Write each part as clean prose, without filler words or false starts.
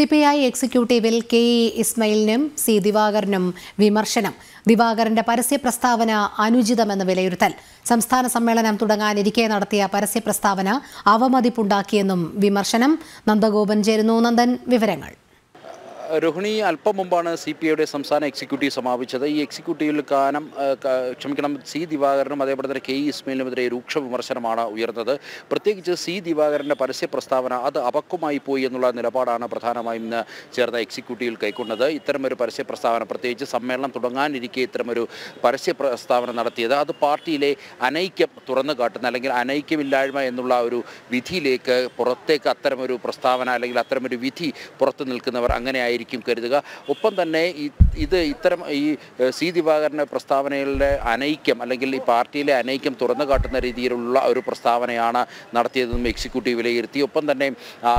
CPI executive K E Ismailനും C ദിവാകരനും വിമർശനം ദിവാകരന്റെ പരസ്യപ്രസ്താവന അനുചിതമെന്ന വിലയിരുത്തൽ സംസ്ഥാന സമ്മേളനം തുടങ്ങാനിരിക്കെ നടത്തിയ പരസ്യപ്രസ്താവന അവമതിപ്പുണ്ടാക്കിയെന്നും വിമർശനം നന്ദഗോപൻ ചേരുന്നു നന്ദൻ വിവരങ്ങൾ Ruhni Alpombana CPA Samsana executive Samavicha, the executive Chumkanam C Divakaran, Mathevana K E Ismail, Ruxhaw Mersenamana, Urivache, Proteg C Divakaran, Parseprastava, other Abakuma, Narapaka, Pratana, Cherda executive Kaikuna, Termur Parseprastava, Proteg, Samalam, Tudangan, indicate Termur Parseprastava, Narata, the party lay Anaike Turana Garden, Anaike Villarma and Lauru, Viti Lake, Proteg, Termur Prastava, Termur Viti, Protanilkan, Kim Kerriga, upon the ne either C Divakaran Prastavanel, Anakim, Allegal Party, Anakim Turana Gartanari Prostavanana, Narthian executive layer, upon the name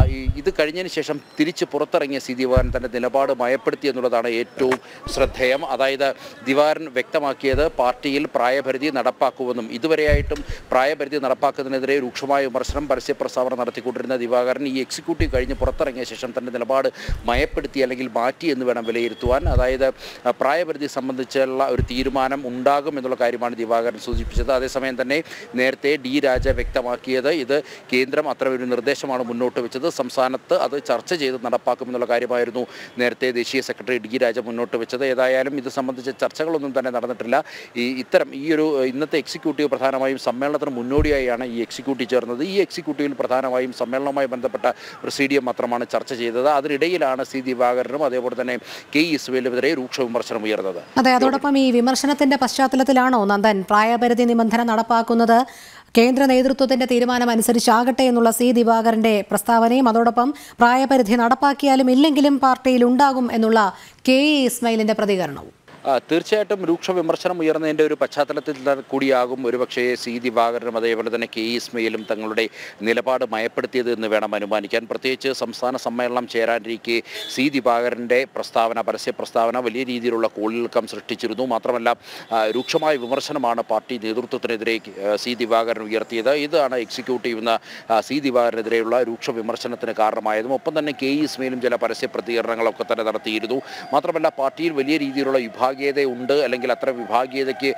either Karinian session Thircha Proteg and C Divakaran Delabada, Mayaperti and Nuladana 8 to Sratheam, Ada Divakaran Vectamaki, Party, Priya Perdi, Narapaka, Iduary item, Priya Perdi, Narapaka, Rukshaw Mersenamana, Parseprastava, Nartikudrina, Divakaran, executive Karinian Proteg session Tanabada, Mayaperti. അല്ലെങ്കിൽ മാറ്റി എന്ന് വേണം വിലയിരുത്തുവാൻ അതായത് പ്രായപരിധി സംബന്ധിച്ചുള്ള ഒരു തീരുമാനം ഉണ്ടാകും എന്നുള്ള കാര്യമാണ് ദിവാകരൻ സൂചിപ്പിച്ചത് അതേസമയം തന്നെ നേരത്തെ ഡിരാജ വ്യക്തമാക്കിയത് ഇത് കേന്ദ്രം അത്രയൊരു നിർദ്ദേശമാണ് മുന്നോട്ട് വെച്ചത് സംസ്ഥാനത്ത് അത് ചർച്ച ചെയ്ത് നടപ്പാക്കും എന്നുള്ള കാര്യമായിരുന്നു നേരത്തെ ദേശീയ സെക്രട്ടറി ഡിരാജ മുന്നോട്ട് വെച്ചത് ഏതായാലും ഇത് സംബന്ധിച്ച ചർച്ചകളൊന്നും തന്നെ നടന്നിട്ടില്ല ഈ ഒരു ഇന്നത്തെ എക്സിക്യൂട്ടീവ് പ്രധാനമായും സമ്മേളനത്തിന് മുന്നോടിയായാണ് ഈ എക്സിക്യൂട്ടീവ് ചേർന്നത് ഈ എക്സിക്യൂട്ടീവിൽ പ്രധാനമായും സമ്മേളനവുമായി ബന്ധപ്പെട്ട പ്രൊസീഡിയം മാത്രമാണ് ചർച്ച ചെയ്തത് അതിനിടയിലാണ് സി ദിവാകരൻ അതെ അതോടൊപ്പം ഈ വിമർശനത്തിന്റെ പശ്ചാത്തലത്തിലാണോ നന്ദൻ പ്രായപരിധി നിബന്ധന നടപ്പാക്കുന്നത് കേന്ദ്ര നേതൃത്വത്തിന്റെ തീരുമാനം അനുസരിച്ചാകട്ടെ എന്നുള്ള സി ദിവാകരന്റെ പ്രസ്താവനയും അതോടൊപ്പം പ്രായപരിധി നടപ്പാക്കിയാലും ഇല്ലെങ്കിലും പാർട്ടിയിൽ ഉണ്ടാകും എന്നുള്ള കെ ഇ ഇസ്മായിലിന്റെ പ്രതികരണവും തീർച്ചയായിട്ടും രൂക്ഷ വിമർശനം ഉയർന്നതിൻ്റെ ഒരു പശ്ചാത്തലത്തിൽ കൂടിയാകും ഒരുപക്ഷേ സി ദിവാകരനും അതേപോലെ തന്നെ കെ ഇ ഇസ്മായിലും തങ്ങളുടെ നിലപാട് മയപ്പെടുത്തിയത് എന്ന് വേണം അനുമാനിക്കാൻ പ്രത്യേകിച്ച് സംസ്ഥാന സമ്മേളനം ചേരാനിരിക്കെ സി ദിവാകരൻ്റെ പരസ്യപ്രസ്താവന വലിയ രീതിയിലുള്ള കോളിളക്കം സൃഷ്ടിച്ചിരുന്നു മാത്രമല്ല രൂക്ഷമായ വിമർശനമാണ് പാർട്ടി നേതൃത്വത്തിനെതിരെ സി ദിവാകരൻ ഉയർത്തിയത് ഇതാണ് എക്സിക്യൂട്ടീവ് എന്ന സി ദിവാകരനെതിരെയുള്ള രൂക്ഷ വിമർശനത്തിന് കാരണമായതും ഒപ്പം തന്നെ കെ ഇ ഇസ്മായിലും ചില പരസ്യ പ്രതികരണങ്ങളൊക്കെ തന്നെ നടത്തിയിരുന്നു മാത്രമല്ല പാർട്ടിയിൽ വലിയ രീതിയിലുള്ള ഉണ്ട് അല്ലെങ്കിൽ അത്ര വിഭാഗീയതയ്ക്ക്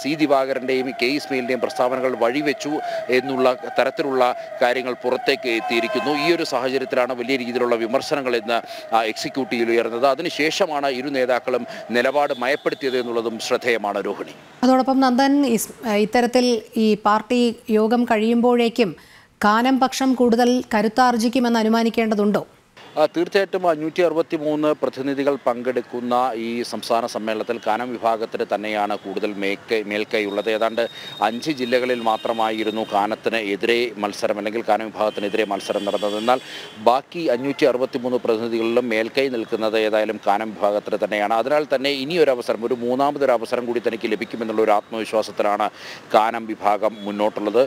സി ദിവാകരൻ്റെയും കെ ഇ ഇസ്മായിലിൻ്റെയും പ്രസ്താവനകൾ വഴിവെച്ചു എന്നുള്ള തരത്തിലുള്ള കാര്യങ്ങൾ പുറത്തേക്ക് എത്തിയിരിക്കുന്നു ഈ ഒരു സാഹചര്യത്തിലാണ് വലിയ രീതിയിലുള്ള വിമർശനങ്ങൾ ഇന്ന് എക്സിക്യൂട്ടീവിൽ ഉയർന്നത് അതിനുശേഷമാണ് ഇരു നേതാക്കളും നിലപാട് മയപ്പെടുത്തിയത് എന്നുള്ളതും ശ്രദ്ധേയമാണ് രോഹിണി അതോടൊപ്പം നന്ദൻ ഇത്തരത്തിൽ ഈ പാർട്ടി യോഗം കഴിയുമ്പോഴേക്കും കാനം പക്ഷം കൂടുതൽ കരുത്താർജിക്കുമെന്ന് അനുമാനിക്കേണ്ടതുണ്ടോ തീർച്ചയായിട്ടും 563 പ്രതിനിധികൾ പങ്കെടുക്കുന്ന ഈ സംസ്ഥാന സമ്മേളനത്തിൽ കാനം വിഭാഗത്തിന് തന്നെയാണ് കൂടുതൽ മേൽക്കൈയുള്ളത് ഏതാണ്ട് 5 ജില്ലകളിൽ മാത്രമായിരുന്നു കാനത്തിന് എതിരെ മത്സരം അല്ലെങ്കിൽ കാനം വിഭാഗത്തിനെതിരെ മത്സരം നടന്നത് എന്നാൽ ബാക്കി 563 പ്രതിനിധികളിലും മേൽക്കൈ നിൽക്കുന്നത് ഏതായാലും കാനം വിഭാഗത്തിന് തന്നെയാണ് അതിനാൽ തന്നെ ഇനിയൊരവസരം ഒരു മൂന്നാമതൊരവസരം കൂടി തനിക്ക് ലഭിക്കുമെന്നുള്ള ഒരു ആത്മവിശ്വാസത്തിലാണ് കാനം വിഭാഗം മുന്നോട്ടുള്ളത്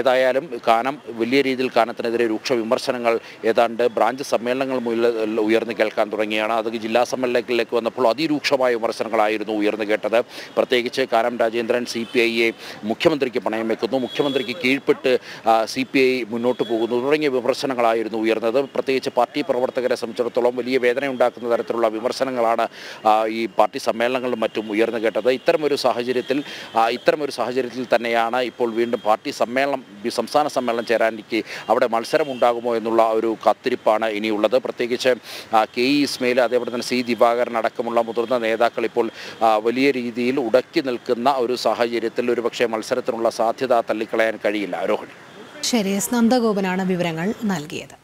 ഏതായാലും കാനം വലിയ രീതിയിൽ കാനത്തിനെതിരെ രൂക്ഷ വിമർശനങ്ങൾ ഏതാണ്ട് ബ്രാഞ്ച് സമ്മേളനം ഉയർന്നു കേൾക്കാൻ തുടങ്ങിയാണ് അത് ജില്ലാ സമ്മേളനത്തിലേക്ക് വന്നപ്പോൾ അതിരൂക്ഷമായ വിമർശനങ്ങളായിരുന്നു ഉയർന്നു കേട്ടത് പ്രത്യേകിച്ച് കാനം രാജേന്ദ്രൻ CPIയെ മുഖ്യമന്ത്രിക്ക് പണയം വെക്കുന്നു മുഖ്യമന്ത്രിക്ക് കീഴ്പ്പെട്ട് CPI മുന്നോട്ട് പോകുന്നു തുടങ്ങിയ വിമർശനങ്ങളായിരുന്നു ഉയർന്നത് പ്രത്യേകിച്ച് പാർട്ടി പ്രവർത്തകരെ സംബന്ധിച്ചിടത്തോളം വലിയ വേദനയുണ്ടാക്കുന്ന തരത്തിലുള്ള വിമർശനങ്ങളാണ് ഈ പാർട്ടി സമ്മേളനങ്ങളും മറ്റും ഉയർന്നു കേട്ടത് ഇത്തരമൊരു സാഹചര്യത്തിൽ തന്നെയാണ് ഇപ്പോൾ വീണ്ടും പാർട്ടി സമ്മേളനം സംസ്ഥാന സമ്മേളനം ചേരാനിരിക്കെ അവിടെ മത്സരം ഉണ്ടാകുമോ എന്നുള്ള ഒരു കാത്തിരിപ്പാണ് ഇനിയുള്ളത് പ്രത്യേകിച്ച് കെ ഇ ഇസ്മായിൽ അതേപോലെ തന്നെ സി ദിവാകരൻ അടക്കമുള്ള മുതിർന്ന നേതാക്കൾ ഇപ്പോൾ വലിയ രീതിയിൽ ഉടക്കി നിൽക്കുന്ന ഒരു സാഹചര്യത്തിൽ ഒരുപക്ഷെ മത്സരത്തിനുള്ള സാധ്യത തള്ളിക്കളയാൻ കഴിയില്ല രോഹിണി ശരി നന്ദഗോപനാണ് വിവരങ്ങൾ നൽകിയത്